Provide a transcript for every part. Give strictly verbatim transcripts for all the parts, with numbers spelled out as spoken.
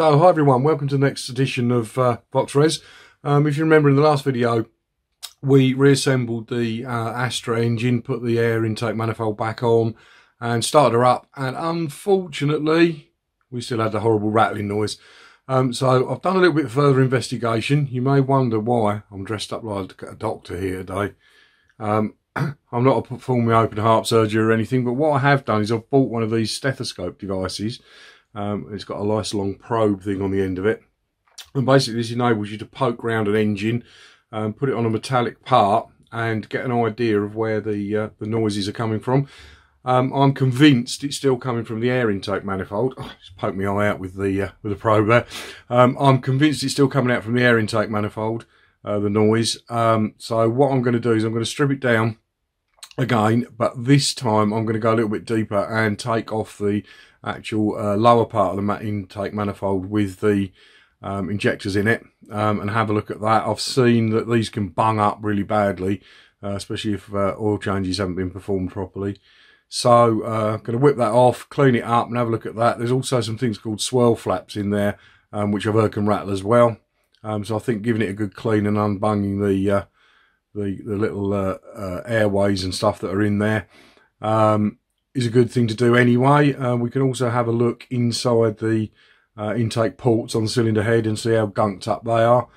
So hi everyone, welcome to the next edition of uh, VoxRes. Um, if you remember in the last video, we reassembled the uh, Astra engine, put the air intake manifold back on and started her up, and unfortunately we still had the horrible rattling noise. Um, so I've done a little bit further investigation. You may wonder why I'm dressed up like a doctor here today. Um, I'm not performing open heart surgery or anything, but what I have done is I've bought one of these stethoscope devices. Um, it's got a nice long probe thing on the end of it, and basically this enables you to poke around an engine, um, put it on a metallic part and get an idea of where the, uh, the noises are coming from. Um, I'm convinced it's still coming from the air intake manifold. Oh, just poke my eye out with the, uh, with the probe there. Um, I'm convinced it's still coming out from the air intake manifold, uh, the noise. Um, so what I'm going to do is I'm going to strip it down again, but this time I'm going to go a little bit deeper and take off the actual uh, lower part of the intake manifold with the um, injectors in it, um, and have a look at that. I've seen that these can bung up really badly, uh, especially if uh, oil changes haven't been performed properly. So uh, I'm going to whip that off, clean it up and have a look at that. There's also some things called swirl flaps in there, um, which I've heard can rattle as well. Um, so I think giving it a good clean and unbunging the uh, the, the little uh, uh, airways and stuff that are in there um, is a good thing to do anyway. Uh, we can also have a look inside the uh, intake ports on the cylinder head and see how gunked up they are,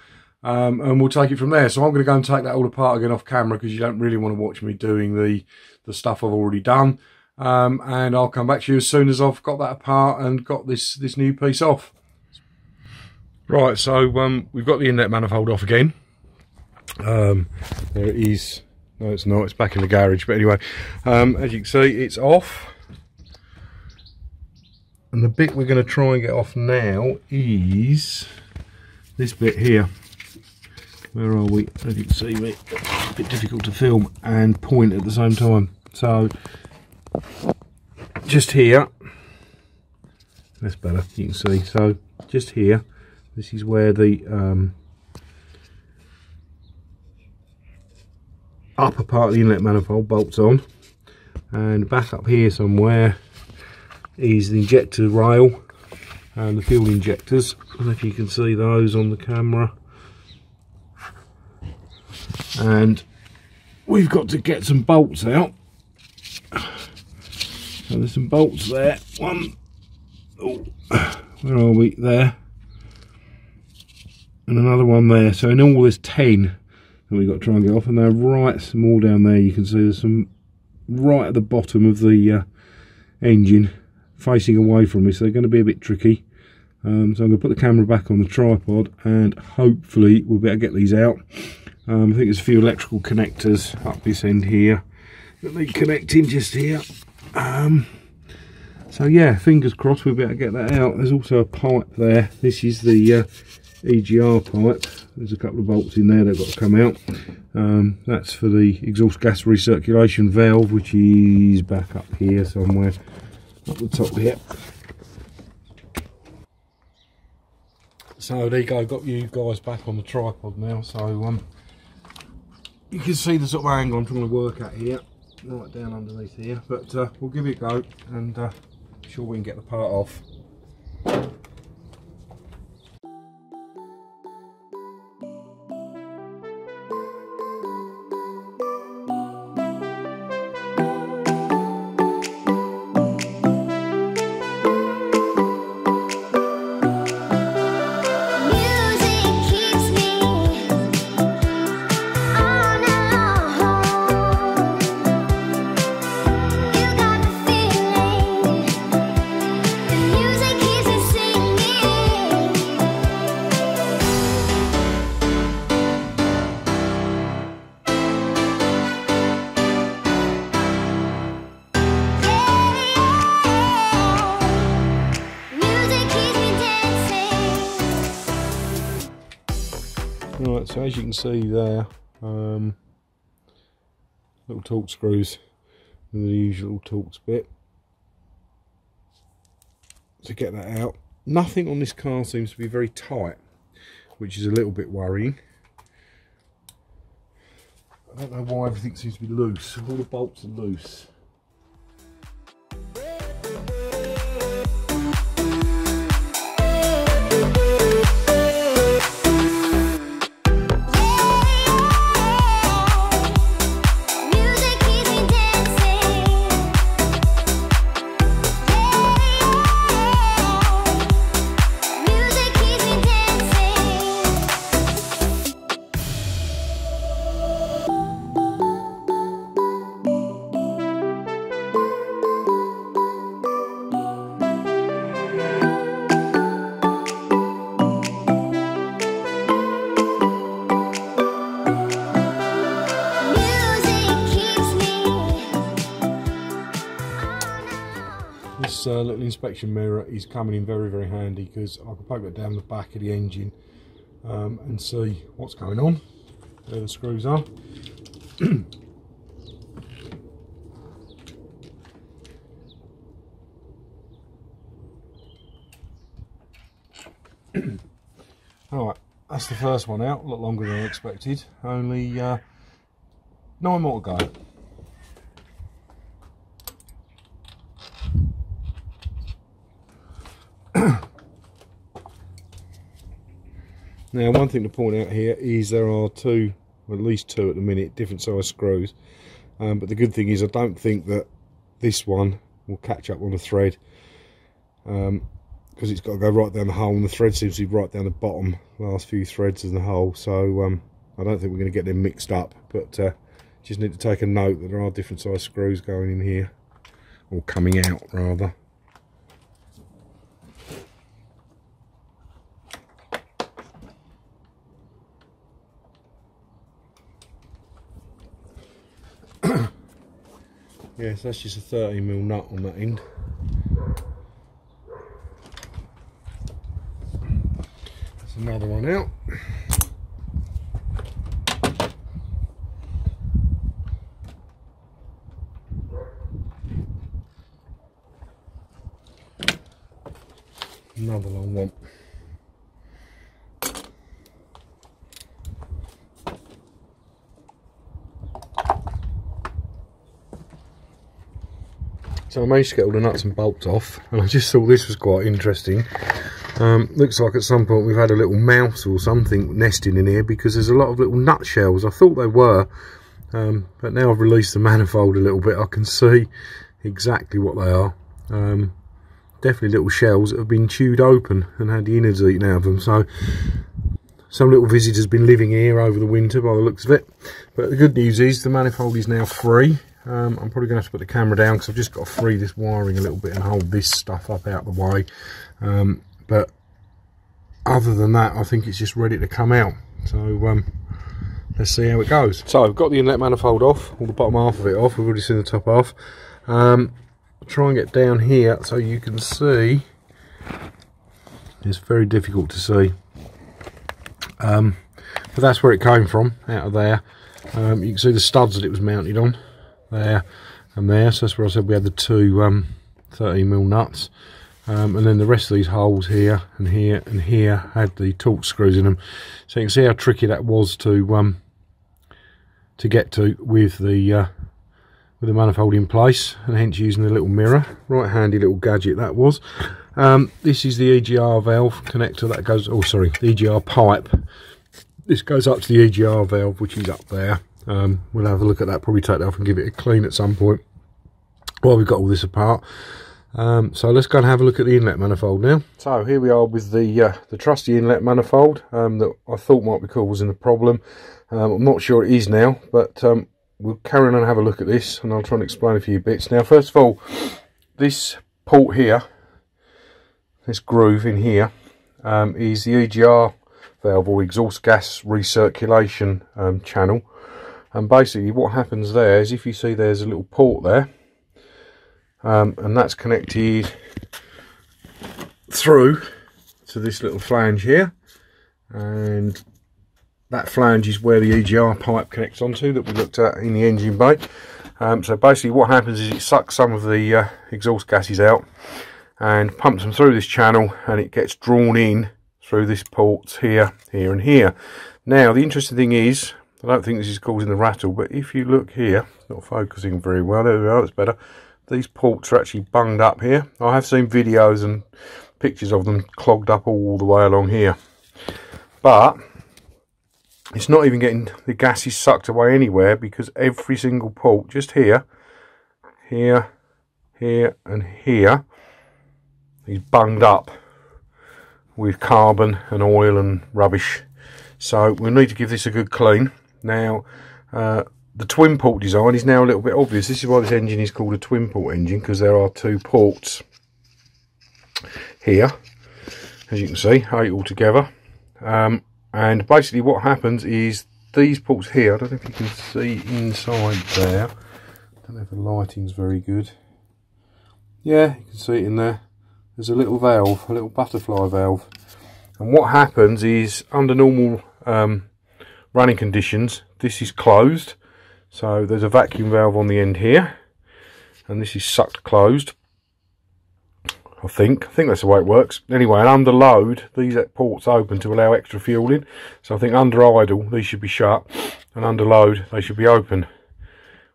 um, and we'll take it from there. So I'm going to go and take that all apart again off camera, because you don't really want to watch me doing the, the stuff I've already done, um, and I'll come back to you as soon as I've got that apart and got this, this new piece off. Right, so um, we've got the inlet manifold off again. Um there it is. No, it's not, it's back in the garage, but anyway, um as you can see, it's off, and the bit we're going to try and get off now is this bit here. Where are we? As you can see me, it's a bit difficult to film and point at the same time, so just here, that's better, you can see. So just here, this is where the um upper part of the inlet manifold bolts on, and back up here somewhere is the injector rail and the fuel injectors. I don't know if you can see those on the camera, and we've got to get some bolts out. So there's some bolts there. One, oh, where are we? There, and another one there. So in all there's ten. We've got to try and get off, and they're right small down there. You can see there's some right at the bottom of the uh, engine facing away from me, so they're going to be a bit tricky. Um, so I'm going to put the camera back on the tripod and hopefully we'll be able to get these out. Um, I think there's a few electrical connectors up this end here that need connecting just here. Um, so yeah, fingers crossed we'll be able to get that out. There's also a pipe there. This is the uh, E G R pipe. There's a couple of bolts in there that have got to come out. Um, that's for the exhaust gas recirculation valve, which is back up here somewhere, up the top here. So there you go, got you guys back on the tripod now. So um, you can see the sort of angle I'm trying to work at here, right down underneath here. But uh, we'll give it a go, and uh, I'm sure we can get the part off. Right, so as you can see there, um, little Torx screws and the usual Torx bit to get that out. Nothing on this car seems to be very tight, which is a little bit worrying. I don't know why everything seems to be loose. All the bolts are loose. this uh, little inspection mirror is coming in very, very handy, because I can poke it down the back of the engine um, and see what's going on. There the screws are. Alright, that's the first one out, a lot longer than I expected, only uh, nine more to go. Now, one thing to point out here is there are two, or at least two at the minute, different size screws. Um, but the good thing is I don't think that this one will catch up on the thread, because um, it's got to go right down the hole, and the thread seems to be right down the bottom, last few threads in the hole. So um, I don't think we're going to get them mixed up, but uh, just need to take a note that there are different size screws going in here, or coming out rather. Yes, yeah, so that's just a thirty mil nut on that end. That's another one out. Another long one. So I managed to get all the nuts and bolts off, and I just thought this was quite interesting. Um, looks like at some point we've had a little mouse or something nesting in here, because there's a lot of little nutshells. I thought they were, um, but now I've released the manifold a little bit, I can see exactly what they are. Um, definitely little shells that have been chewed open and had the innards eaten out of them. So some little visitor's been living here over the winter by the looks of it. But the good news is the manifold is now free. Um, I'm probably going to have to put the camera down, because I've just got to free this wiring a little bit and hold this stuff up out of the way. Um, but other than that, I think it's just ready to come out. So um, let's see how it goes. So I've got the inlet manifold off, all the bottom half of it off. We've already seen the top half. Um, try and get down here so you can see. It's very difficult to see. Um, but that's where it came from, out of there. Um, you can see the studs that it was mounted on. There and there, so that's where I said we had the two um, thirty mil nuts, um, and then the rest of these holes here and here and here had the Torx screws in them. So you can see how tricky that was to um, to get to with the uh, with the manifold in place, and hence using the little mirror. Right handy little gadget that was. Um, this is the E G R valve connector that goes. Oh, sorry, the E G R pipe. This goes up to the E G R valve, which is up there. Um, we'll have a look at that, probably take that off and give it a clean at some point while we've got all this apart. Um, so let's go and have a look at the inlet manifold now. So here we are with the uh, the trusty inlet manifold um, that I thought might be causing the problem. Um, I'm not sure it is now, but um, we'll carry on and have a look at this, and I'll try and explain a few bits. Now, first of all, this port here, this groove in here, um, is the E G R valve, or exhaust gas recirculation um, channel. And basically what happens there is, if you see there's a little port there, um, and that's connected through to this little flange here, and that flange is where the E G R pipe connects onto that we looked at in the engine bay. Um, so basically what happens is it sucks some of the uh, exhaust gases out and pumps them through this channel, and it gets drawn in through this ports here, here and here. Now, the interesting thing is, I don't think this is causing the rattle, but if you look here, it's not focusing very well. There we are, that's better. These ports are actually bunged up here. I have seen videos and pictures of them clogged up all the way along here. But it's not even getting the gases sucked away anywhere, because every single port, just here, here, here and here, is bunged up with carbon and oil and rubbish. So we'll need to give this a good clean. Now, uh, the twin port design is now a little bit obvious. This is why this engine is called a twin port engine, because there are two ports here, as you can see, eight altogether. Um, and basically what happens is these ports here, I don't know if you can see inside there, I don't know if the lighting's very good. yeah, you can see it in there. There's a little valve, a little butterfly valve. And what happens is, under normal um, running conditions, this is closed. So there's a vacuum valve on the end here, and this is sucked closed. I think. I think that's the way it works. Anyway, and under load, these ports open to allow extra fuel in. So I think under idle, these should be shut, and under load, they should be open.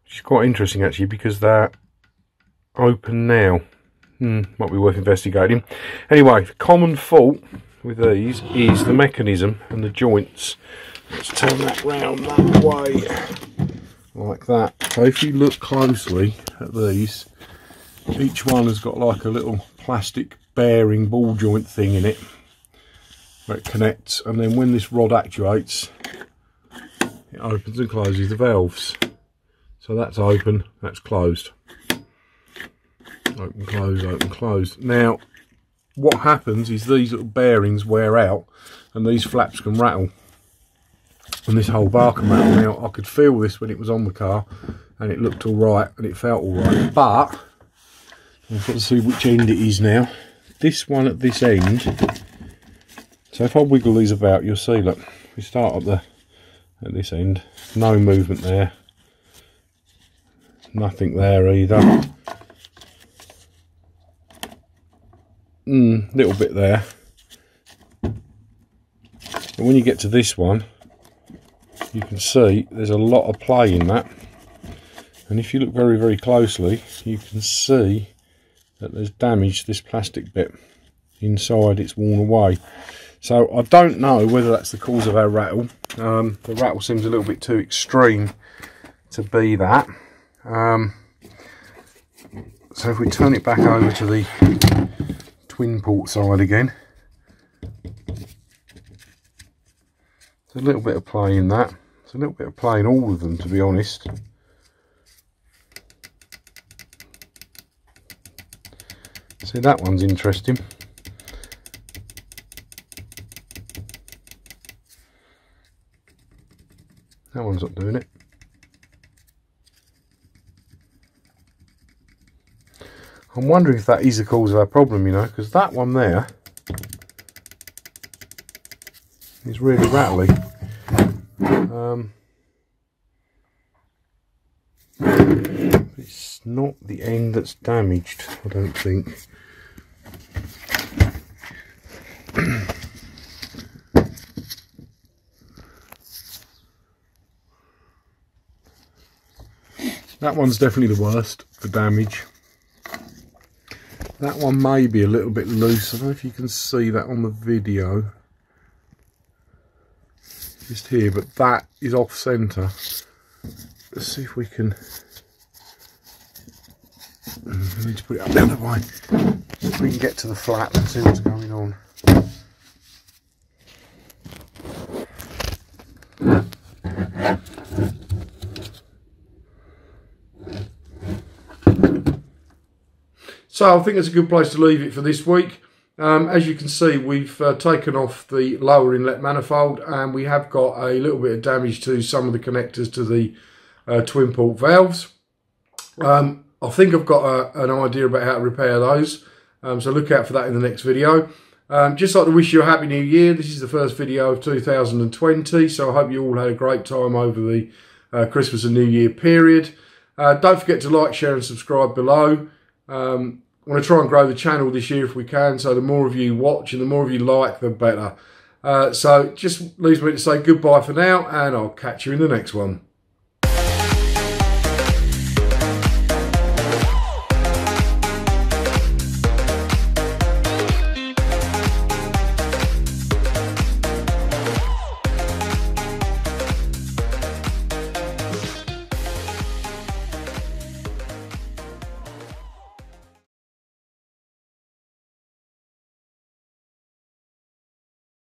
Which is quite interesting, actually, because they're open now. Hmm, might be worth investigating. Anyway, the common fault with these is the mechanism and the joints. Let's turn that round that way, like that. So if you look closely at these, each one has got like a little plastic bearing ball joint thing in it where it connects, and then when this rod actuates, it opens and closes the valves. So that's open, that's closed. Open, close, open, close. Now what happens is these little bearings wear out and these flaps can rattle, and this whole bar can rattle. Now I could feel this when it was on the car and it looked all right and it felt all right, but I've got to see which end it is now. This one at this end. So if I wiggle these about, you'll see, look, we start up the at this end, no movement there, nothing there either. Mm, little bit there, and when you get to this one, you can see there's a lot of play in that, and if you look very very closely, you can see that there's damage to this plastic bit inside. It's worn away, so I don't know whether that's the cause of our rattle. Um, the rattle seems a little bit too extreme to be that. Um, so if we turn it back over to the Twinport side again, there's a little bit of play in that. There's a little bit of play in all of them, to be honest. See, that one's interesting. That one's not doing it. I'm wondering if that is the cause of our problem, you know, because that one there is really rattly. Um, it's not the end that's damaged, I don't think. That one's definitely the worst for damage. That one may be a little bit loose. I don't know if you can see that on the video. Just here, but that is off centre. Let's see if we can... I need to put it up the other way. See if we can get to the flat and see what's going on. So I think that's a good place to leave it for this week. Um, as you can see, we've uh, taken off the lower inlet manifold, and we have got a little bit of damage to some of the connectors to the uh, Twinport valves. Um, I think I've got a, an idea about how to repair those, um, so look out for that in the next video. Um, just like to wish you a Happy New Year. This is the first video of two thousand twenty, so I hope you all had a great time over the uh, Christmas and New Year period. Uh, don't forget to like, share and subscribe below. Um, I want to try and grow the channel this year if we can, so the more of you watch and the more of you like, the better. Uh, so just leaves me to say goodbye for now, and I'll catch you in the next one.